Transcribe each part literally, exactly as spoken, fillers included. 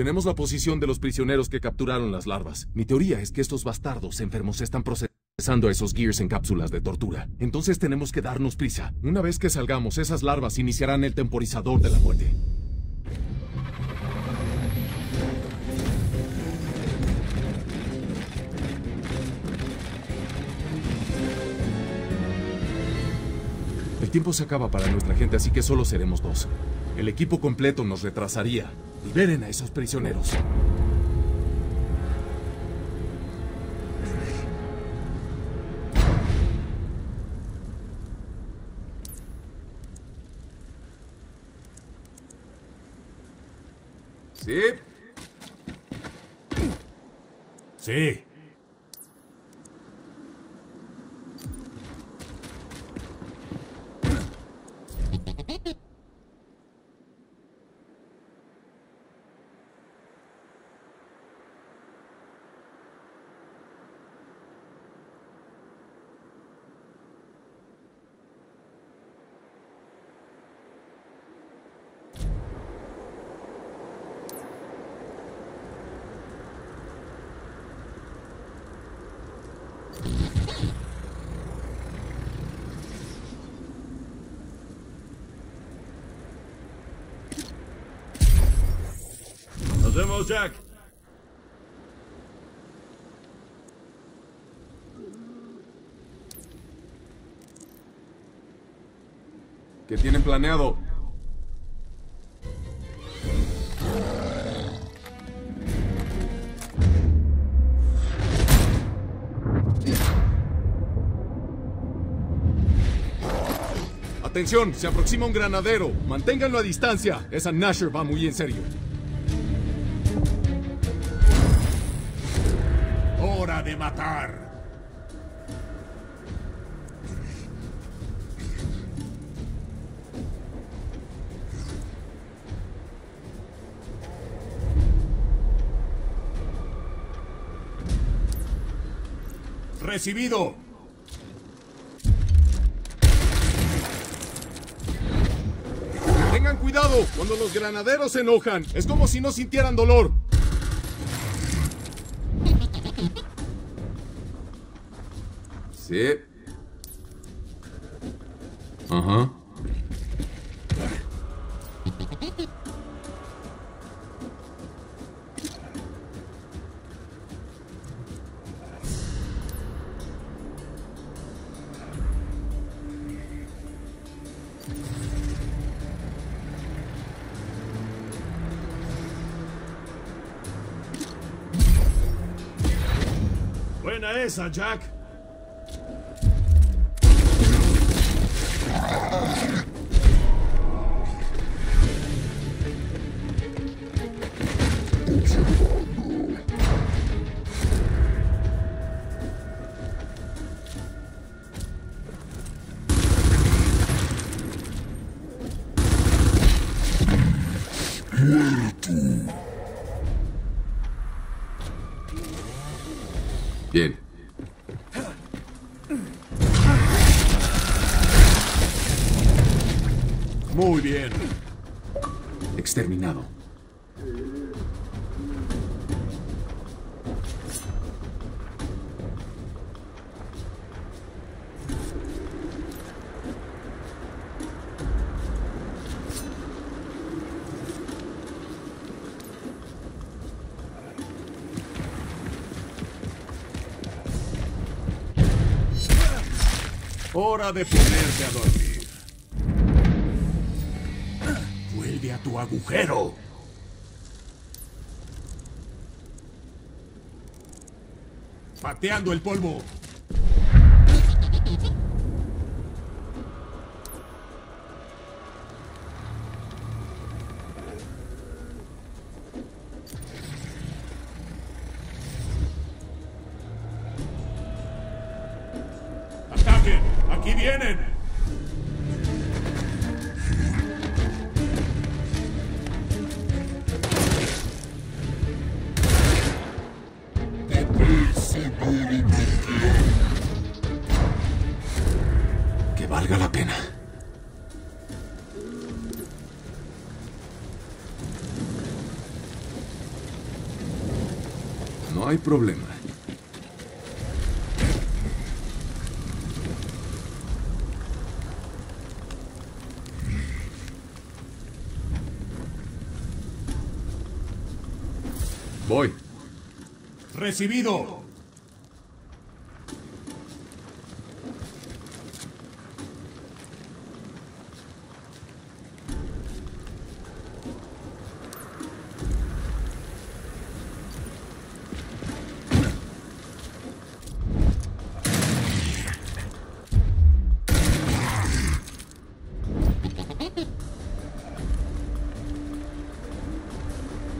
Tenemos la posición de los prisioneros que capturaron las larvas. Mi teoría es que estos bastardos enfermos están procesando a esos gears en cápsulas de tortura. Entonces tenemos que darnos prisa. Una vez que salgamos, esas larvas iniciarán el temporizador de la muerte. El tiempo se acaba para nuestra gente, así que solo seremos dos. El equipo completo nos retrasaría. Liberen a esos prisioneros. Sí. Sí. Nos vemos, Jack. ¿Qué tienen planeado? Atención, se aproxima un granadero. Manténganlo a distancia. Esa Nasher va muy en serio. ¡Hora de matar! ¡Recibido! ¡Tengan cuidado! Cuando los granaderos se enojan, es como si no sintieran dolor. Sí. Ajá. Buena esa, Jack. Bien. Muy bien. Exterminado. Hora de ponerte a dormir. Vuelve a tu agujero. Pateando el polvo. ¡Aquí vienen! Que valga la pena. hay problema. Voy. Recibido.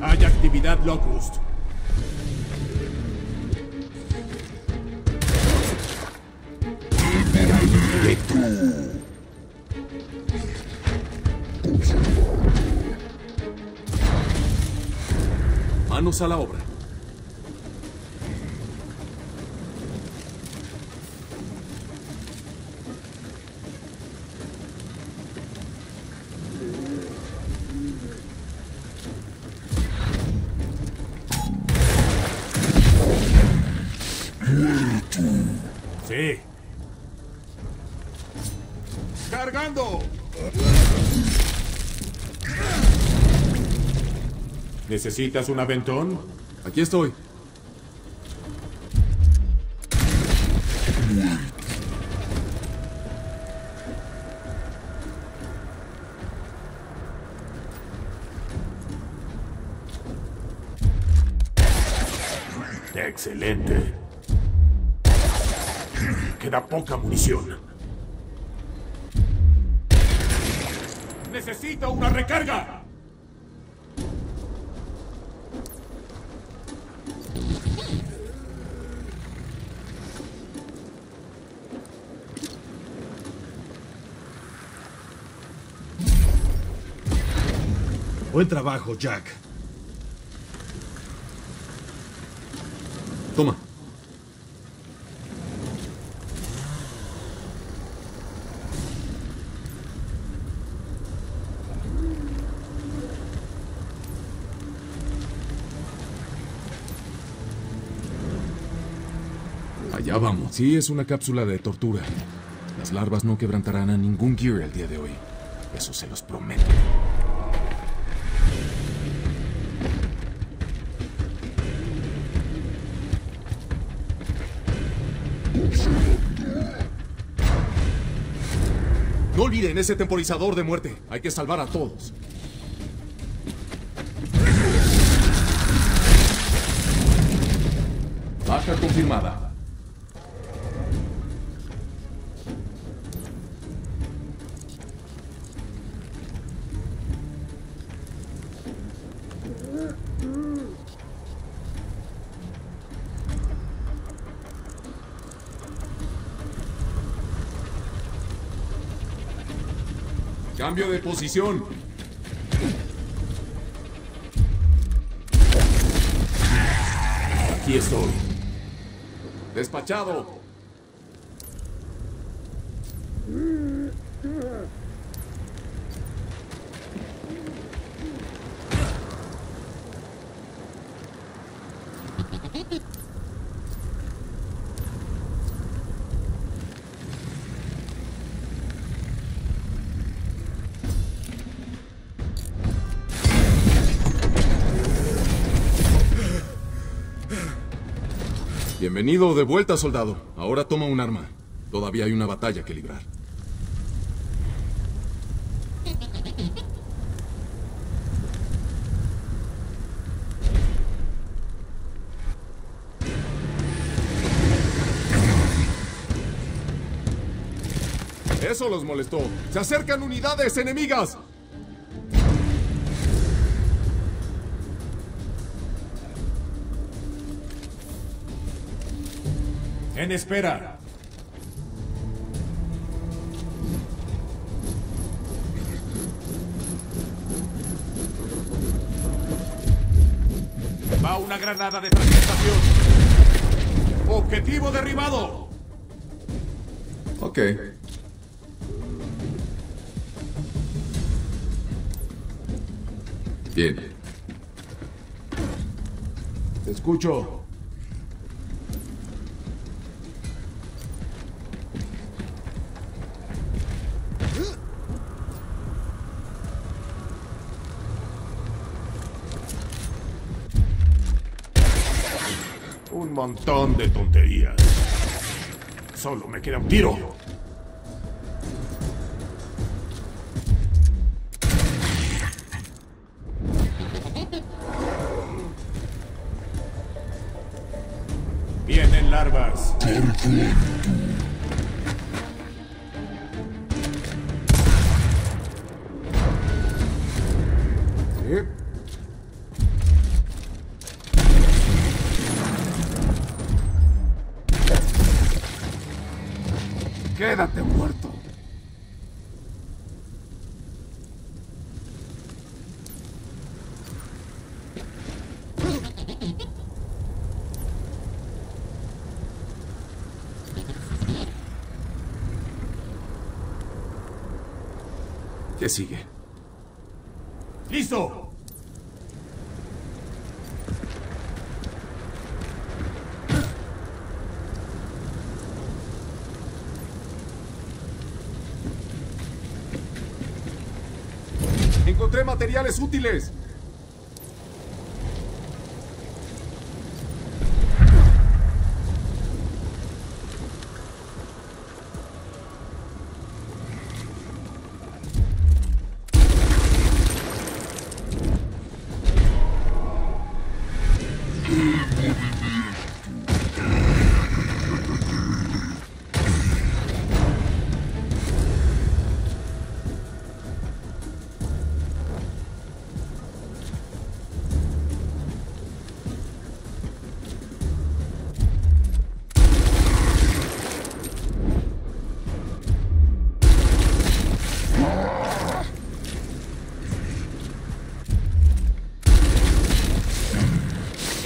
Hay actividad Locust. Manos a la obra. Sí. ¡Cargando! ¿Necesitas un aventón? Aquí estoy. Excelente. Queda poca munición. ¡Necesito una recarga! Buen trabajo, Jack. Toma. Allá vamos. Sí, es una cápsula de tortura. Las larvas no quebrantarán a ningún gear el día de hoy. Eso se los prometo. No olviden ese temporizador de muerte. Hay que salvar a todos. Baja confirmada. Cambio de posición. Aquí estoy. Despachado. Bienvenido de vuelta, soldado. Ahora toma un arma. Todavía hay una batalla que librar. Eso los molestó. ¡Se acercan unidades enemigas! En espera. Va una granada de transportación. Objetivo derribado. Ok. Bien. Te escucho. montón de tonterías. Solo me queda un tiro. Vienen larvas. Quédate muerto. ¿Qué sigue? ¡Listo! Encontré materiales útiles.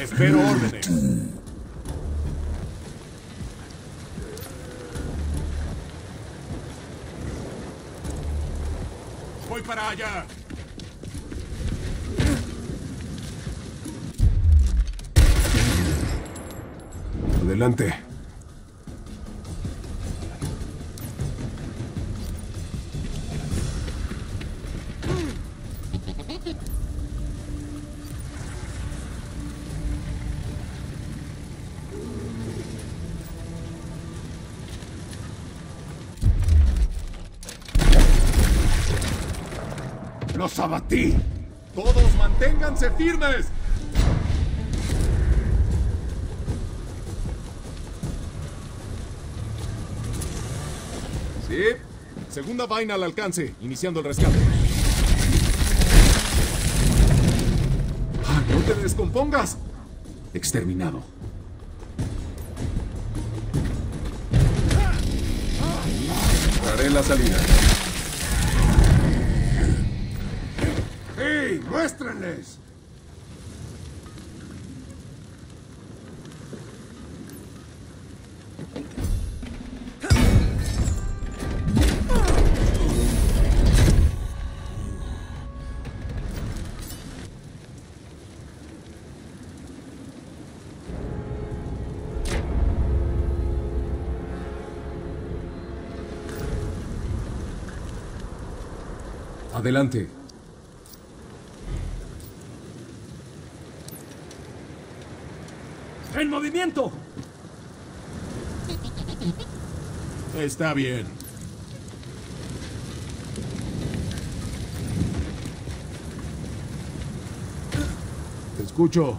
Espero órdenes. Voy para allá. Adelante. ¡Los abatí! ¡Todos manténganse firmes! Sí. Segunda vaina al alcance, iniciando el rescate. ¡Ah, no te descompongas! Exterminado. Haré la salida. ¡Muéstrenles! Adelante. ¡En movimiento! Está bien. Te escucho.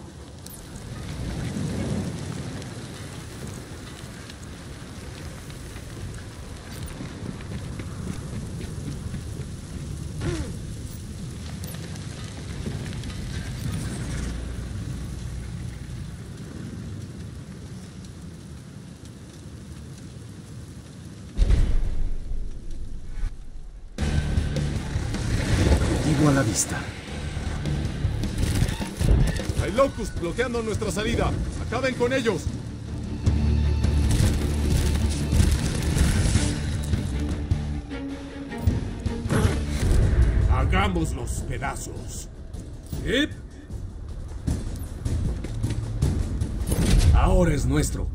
A la vista. Hay Locust bloqueando nuestra salida. ¡Acaben con ellos! Hagamos los pedazos. ¿Sí? Ahora es nuestro.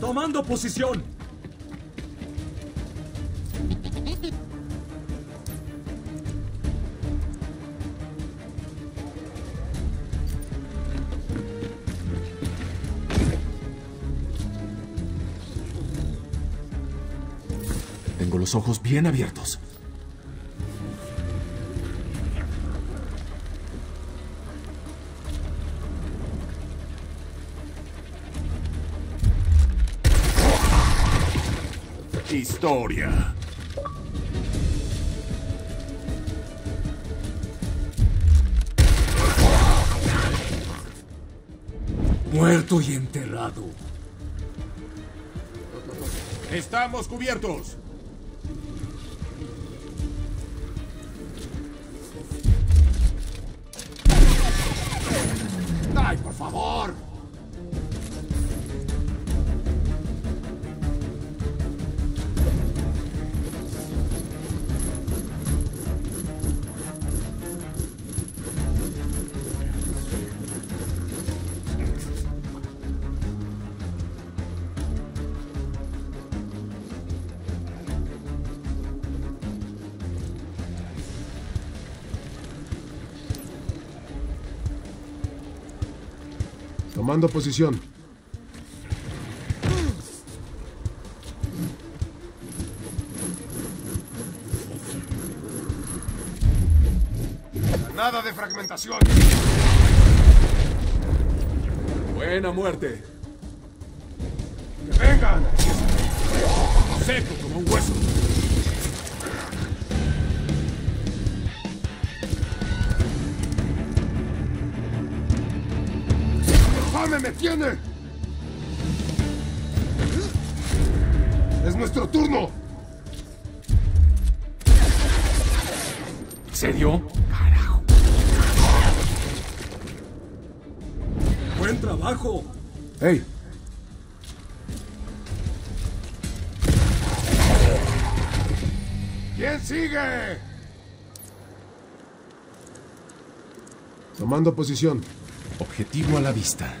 Tomando posición. Tengo los ojos bien abiertos. Historia. Muerto y enterrado. Estamos cubiertos. ¡Ay, por favor! Tomando posición. Nada de fragmentación. Buena muerte. ¡Que vengan! Seco como un hueso. ¡Me tiene! ¡Es nuestro turno! ¿En serio? ¡Carajo! ¡Buen trabajo! ¡Ey! ¿Quién sigue? Tomando posición. Objetivo a la vista.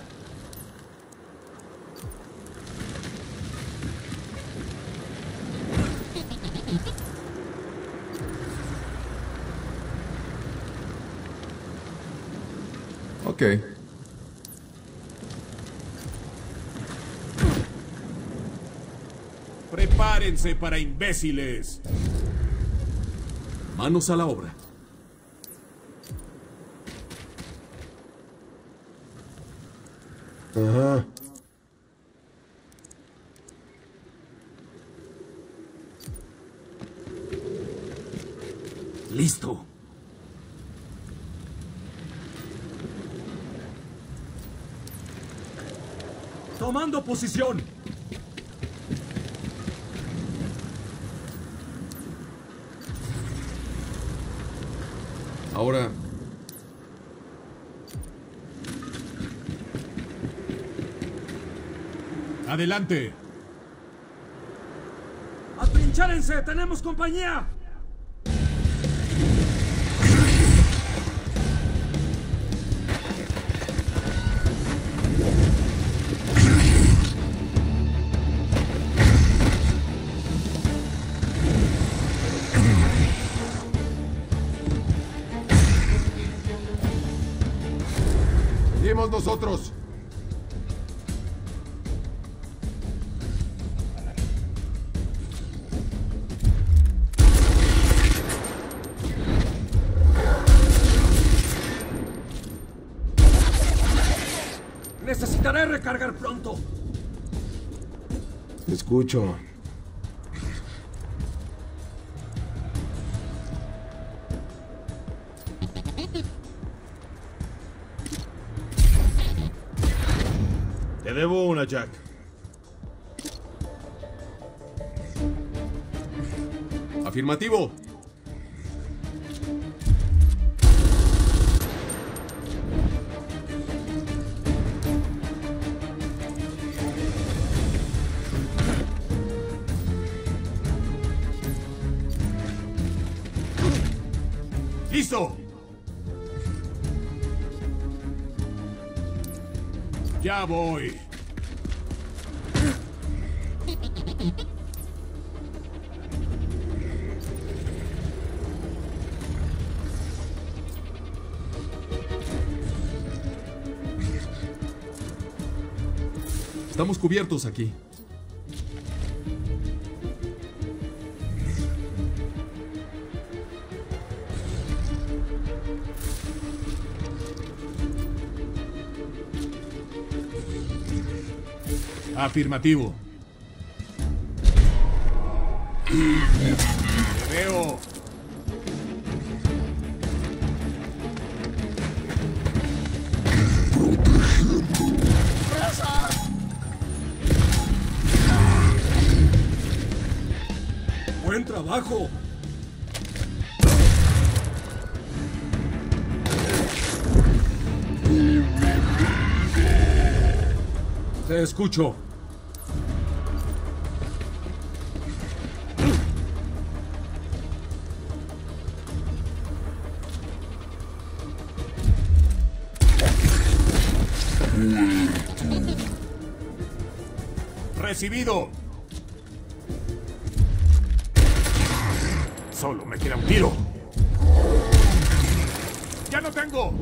Ok. Prepárense para imbéciles. Manos a la obra. Ajá. Listo. Tomando posición. Ahora... ¡adelante! ¡Atrincharense! ¡Tenemos compañía! ¡Dimos nosotros! Necesitaré recargar pronto. Te escucho. Te debo una, Jack. Afirmativo. ¡Listo! ¡Ya voy! Estamos cubiertos aquí. Afirmativo. Te veo. ¡Buen trabajo! Te escucho. Recibido. Solo me queda un tiro. ¡Ya no tengo!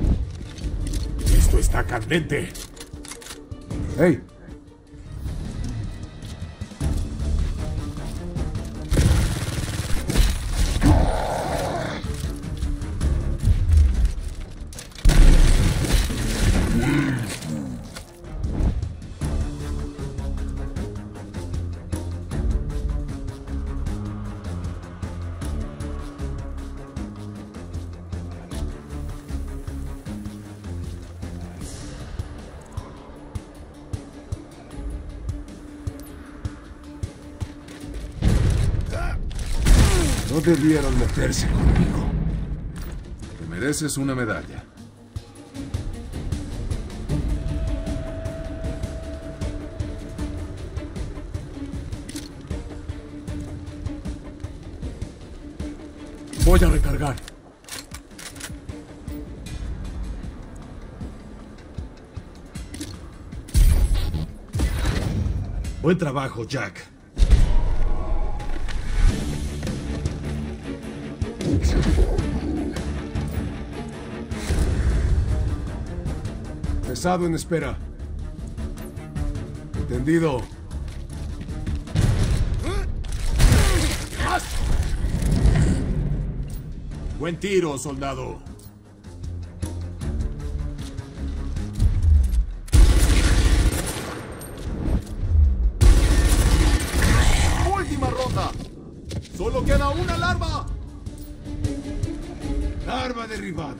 Esto está candente. ¡Hey! No debieron meterse conmigo. Te mereces una medalla. Voy a recargar. Buen trabajo, Jack. Pesado en espera. Entendido. Buen tiro, soldado. Última ronda. Solo queda una larva. Larva derribada.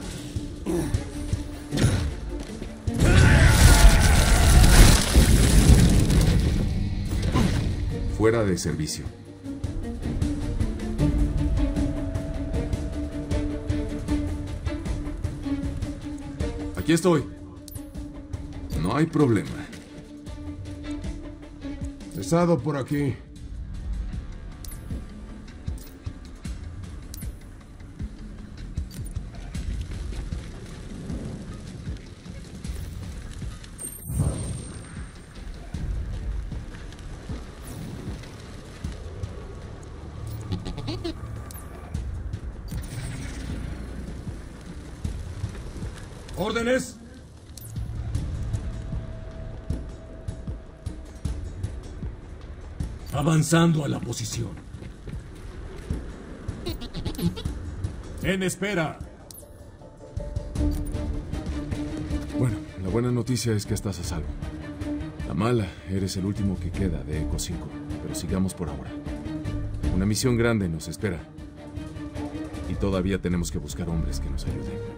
Fuera de servicio. Aquí estoy. No hay problema. Pesado por aquí. ¿Órdenes? Avanzando a la posición. En espera. Bueno, la buena noticia es que estás a salvo. La mala, eres el último que queda de Eco cinco, pero sigamos por ahora. Una misión grande nos espera. Y todavía tenemos que buscar hombres que nos ayuden.